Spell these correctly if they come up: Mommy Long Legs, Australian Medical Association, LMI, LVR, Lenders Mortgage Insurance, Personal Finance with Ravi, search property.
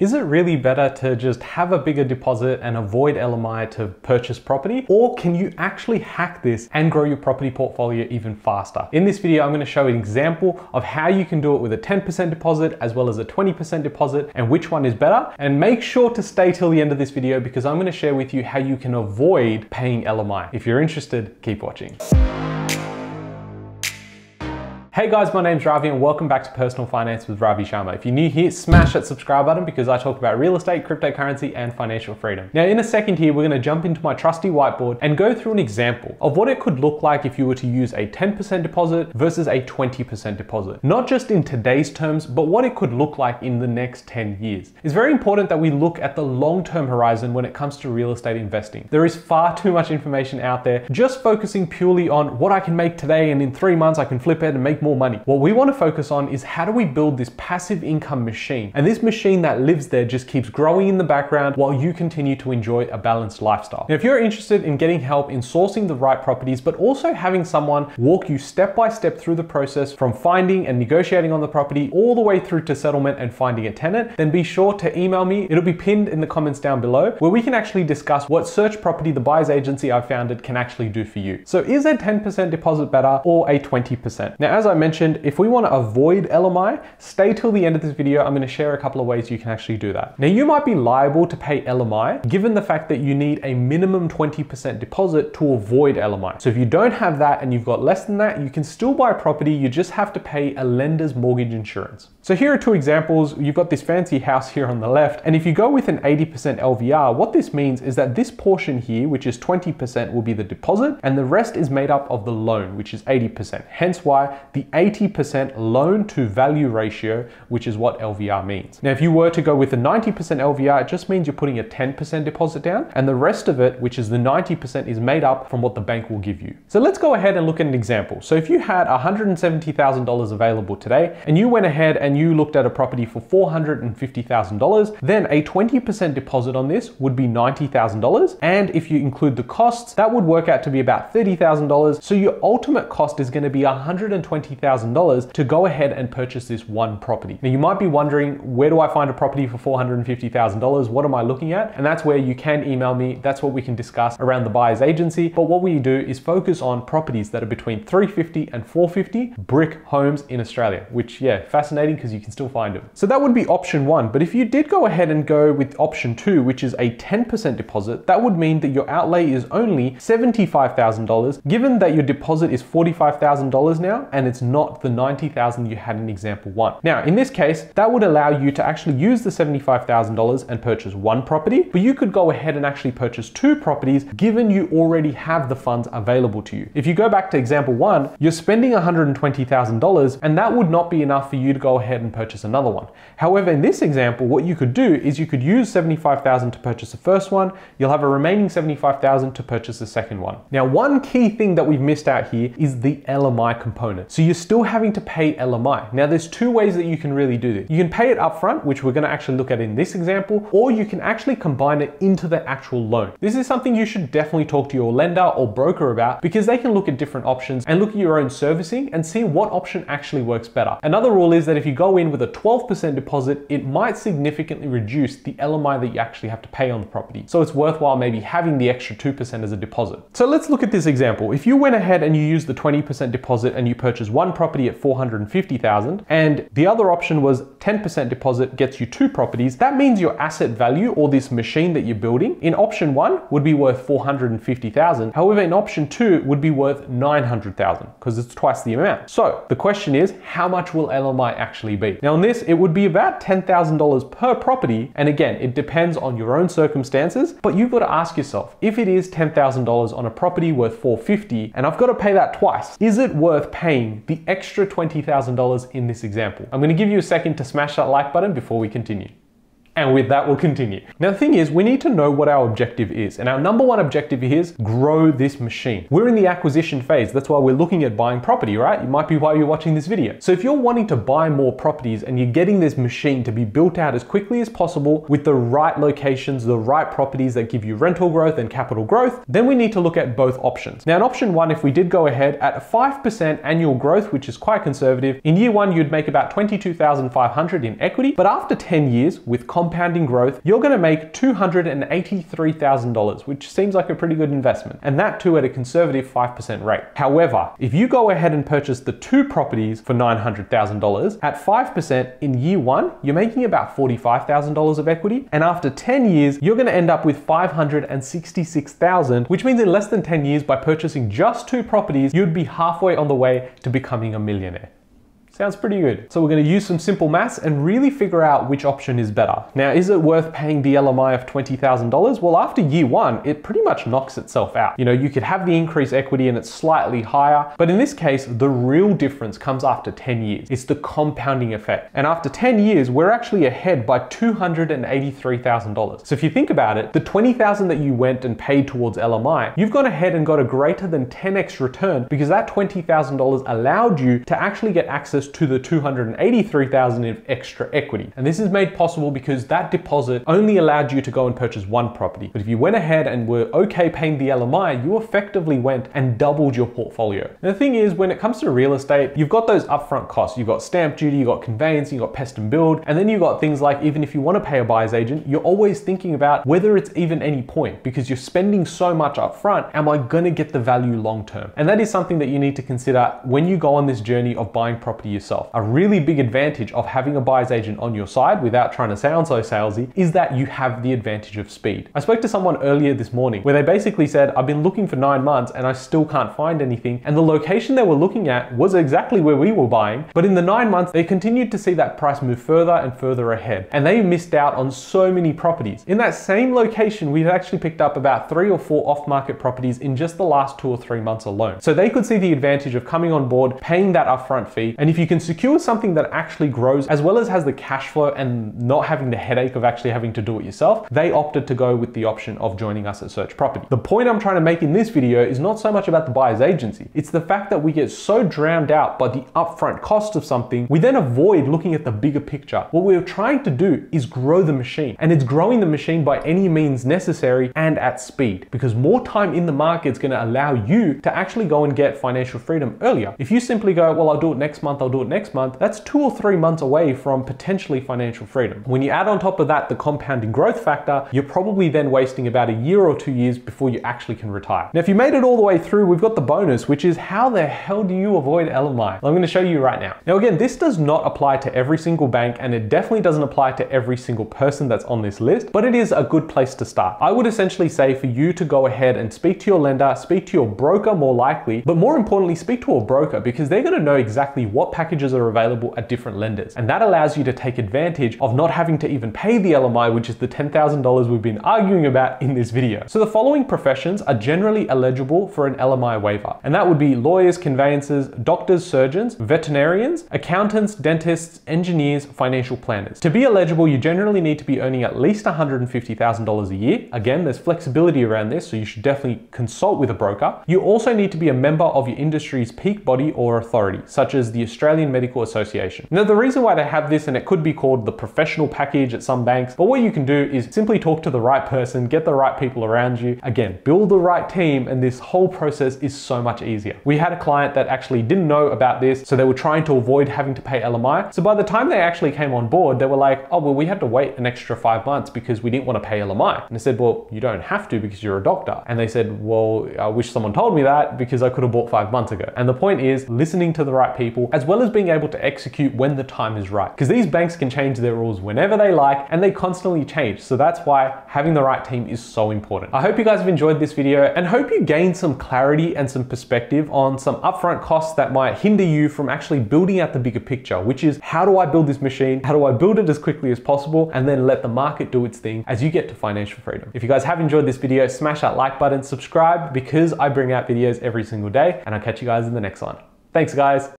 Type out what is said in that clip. Is it really better to just have a bigger deposit and avoid LMI to purchase property? Or can you actually hack this and grow your property portfolio even faster? In this video, I'm going to show an example of how you can do it with a 10% deposit as well as a 20% deposit and which one is better. And make sure to stay till the end of this video because I'm going to share with you how you can avoid paying LMI. If you're interested, keep watching. Hey guys, my name's Ravi and welcome back to Personal Finance with Ravi Sharma. If you're new here, smash that subscribe button because I talk about real estate, cryptocurrency and financial freedom. Now in a second here, we're gonna jump into my trusty whiteboard and go through an example of what it could look like if you were to use a 10% deposit versus a 20% deposit. Not just in today's terms, but what it could look like in the next 10 years. It's very important that we look at the long-term horizon when it comes to real estate investing. There is far too much information out there just focusing purely on what I can make today and in 3 months I can flip it and make more money. What we want to focus on is how do we build this passive income machine, and this machine that lives there just keeps growing in the background while you continue to enjoy a balanced lifestyle. Now, if you're interested in getting help in sourcing the right properties, but also having someone walk you step by step through the process from finding and negotiating on the property all the way through to settlement and finding a tenant, then be sure to email me. It'll be pinned in the comments down below where we can actually discuss what Search Property, the buyer's agency I founded, can actually do for you. So is a 10% deposit better or a 20%? Now, as I mentioned, if we want to avoid LMI, stay till the end of this video. I'm going to share a couple of ways you can actually do that. Now, you might be liable to pay LMI given the fact that you need a minimum 20% deposit to avoid LMI. So if you don't have that and you've got less than that, you can still buy property. You just have to pay a lender's mortgage insurance. So here are two examples. You've got this fancy house here on the left. And if you go with an 80% LVR, what this means is that this portion here, which is 20%, will be the deposit and the rest is made up of the loan, which is 80%. Hence why the 80% loan to value ratio, which is what LVR means. Now, if you were to go with a 90% LVR, it just means you're putting a 10% deposit down and the rest of it, which is the 90%, is made up from what the bank will give you. So let's go ahead and look at an example. So if you had $170,000 available today and you went ahead and you looked at a property for $450,000, then a 20% deposit on this would be $90,000. And if you include the costs, that would work out to be about $30,000. So your ultimate cost is going to be $120,000 to go ahead and purchase this one property. Now, you might be wondering, where do I find a property for $450,000? What am I looking at? And that's where you can email me. That's what we can discuss around the buyer's agency. But what we do is focus on properties that are between $350 and $450 brick homes in Australia, which, yeah, fascinating because you can still find them. So that would be option one. But if you did go ahead and go with option two, which is a 10% deposit, that would mean that your outlay is only $75,000, given that your deposit is $45,000 now, and it's not the $90,000 you had in example one. Now, in this case, that would allow you to actually use the $75,000 and purchase one property, but you could go ahead and actually purchase two properties given you already have the funds available to you. If you go back to example one, you're spending $120,000 and that would not be enough for you to go ahead and purchase another one. However, in this example, what you could do is you could use $75,000 to purchase the first one. You'll have a remaining $75,000 to purchase the second one. Now, one key thing that we've missed out here is the LMI component. So you're still having to pay LMI. Now, there's two ways that you can really do this. You can pay it upfront, which we're going to actually look at in this example, or you can actually combine it into the actual loan. This is something you should definitely talk to your lender or broker about because they can look at different options and look at your own servicing and see what option actually works better. Another rule is that if you go in with a 12% deposit, it might significantly reduce the LMI that you actually have to pay on the property. So it's worthwhile maybe having the extra 2% as a deposit. So let's look at this example. If you went ahead and you used the 20% deposit and you purchase one property at $450,000 and the other option was 10% deposit gets you two properties, that means your asset value or this machine that you're building in option one would be worth $450,000. However, in option two would be worth $900,000 because it's twice the amount. So the question is, how much will LMI actually be? Now on this, it would be about $10,000 per property. And again, it depends on your own circumstances, but you've got to ask yourself, if it is $10,000 on a property worth $450 and I've got to pay that twice, is it worth paying the extra $20,000 in this example? I'm going to give you a second to smash that like button before we continue. And with that, we'll continue. Now, the thing is, we need to know what our objective is. And our number one objective is grow this machine. We're in the acquisition phase. That's why we're looking at buying property, right? It might be why you're watching this video. So if you're wanting to buy more properties and you're getting this machine to be built out as quickly as possible with the right locations, the right properties that give you rental growth and capital growth, then we need to look at both options. Now, in option one, if we did go ahead at a 5% annual growth, which is quite conservative, in year one, you'd make about $22,500 in equity. But after 10 years with compounding compounding growth, you're going to make $283,000, which seems like a pretty good investment, and that too at a conservative 5% rate. However, if you go ahead and purchase the two properties for $900,000 at 5% in year one, you're making about $45,000 of equity, and after 10 years, you're going to end up with $566,000, which means in less than 10 years, by purchasing just two properties, you'd be halfway on the way to becoming a millionaire. Sounds pretty good. So we're going to use some simple maths and really figure out which option is better. Now, is it worth paying the LMI of $20,000? Well, after year one, it pretty much knocks itself out. You know, you could have the increased equity and it's slightly higher, but in this case, the real difference comes after 10 years. It's the compounding effect. And after 10 years, we're actually ahead by $283,000. So if you think about it, the $20,000 that you went and paid towards LMI, you've gone ahead and got a greater than 10x return because that $20,000 allowed you to actually get access to the $283,000 in extra equity. And this is made possible because that deposit only allowed you to go and purchase one property. But if you went ahead and were okay paying the LMI, you effectively went and doubled your portfolio. And the thing is, when it comes to real estate, you've got those upfront costs. You've got stamp duty, you've got conveyance, you've got pest and build, and then you've got things like, even if you want to pay a buyer's agent, you're always thinking about whether it's even any point because you're spending so much upfront. Am I going to get the value long term? And that is something that you need to consider when you go on this journey of buying property yourself. A really big advantage of having a buyer's agent on your side, without trying to sound so salesy, is that you have the advantage of speed. I spoke to someone earlier this morning where they basically said, I've been looking for 9 months and I still can't find anything. And the location they were looking at was exactly where we were buying. But in the 9 months, they continued to see that price move further and further ahead. And they missed out on so many properties. In that same location, we've actually picked up about 3 or 4 off-market properties in just the last 2 or 3 months alone. So they could see the advantage of coming on board, paying that upfront fee. And if you can secure something that actually grows as well as has the cash flow and not having the headache of actually having to do it yourself, they opted to go with the option of joining us at Search Property. The point I'm trying to make in this video is not so much about the buyer's agency. It's the fact that we get so drowned out by the upfront cost of something, we then avoid looking at the bigger picture. What we're trying to do is grow the machine, and it's growing the machine by any means necessary and at speed, because more time in the market is going to allow you to actually go and get financial freedom earlier. If you simply go, well, I'll do it next month, I'll do it next month, that's 2 or 3 months away from potentially financial freedom. When you add on top of that the compounding growth factor, you're probably then wasting about 1 or 2 years before you actually can retire. Now, if you made it all the way through, we've got the bonus, which is how the hell do you avoid LMI? I'm going to show you right now. Now, again, this does not apply to every single bank, and it definitely doesn't apply to every single person that's on this list, but it is a good place to start. I would essentially say for you to go ahead and speak to your lender, speak to your broker more likely, but more importantly, speak to a broker, because they're going to know exactly what packages are available at different lenders. And that allows you to take advantage of not having to even pay the LMI, which is the $10,000 we've been arguing about in this video. So the following professions are generally eligible for an LMI waiver. And that would be lawyers, conveyancers, doctors, surgeons, veterinarians, accountants, dentists, engineers, financial planners. To be eligible, you generally need to be earning at least $150,000 a year. Again, there's flexibility around this, so you should definitely consult with a broker. You also need to be a member of your industry's peak body or authority, such as the Australian Medical Association. Now, the reason why they have this, and it could be called the professional package at some banks, but what you can do is simply talk to the right person, get the right people around you, again, build the right team, and this whole process is so much easier. We had a client that actually didn't know about this, so they were trying to avoid having to pay LMI. So by the time they actually came on board, they were like, oh, well, we had to wait an extra 5 months because we didn't want to pay LMI. And I said, well, you don't have to because you're a doctor. And they said, well, I wish someone told me that because I could have bought 5 months ago. And the point is listening to the right people, as well as being able to execute when the time is right. Because these banks can change their rules whenever they like, and they constantly change. So that's why having the right team is so important. I hope you guys have enjoyed this video and hope you gained some clarity and some perspective on some upfront costs that might hinder you from actually building out the bigger picture, which is how do I build this machine? How do I build it as quickly as possible and then let the market do its thing as you get to financial freedom? If you guys have enjoyed this video, smash that like button, subscribe, because I bring out videos every single day, and I'll catch you guys in the next one. Thanks, guys.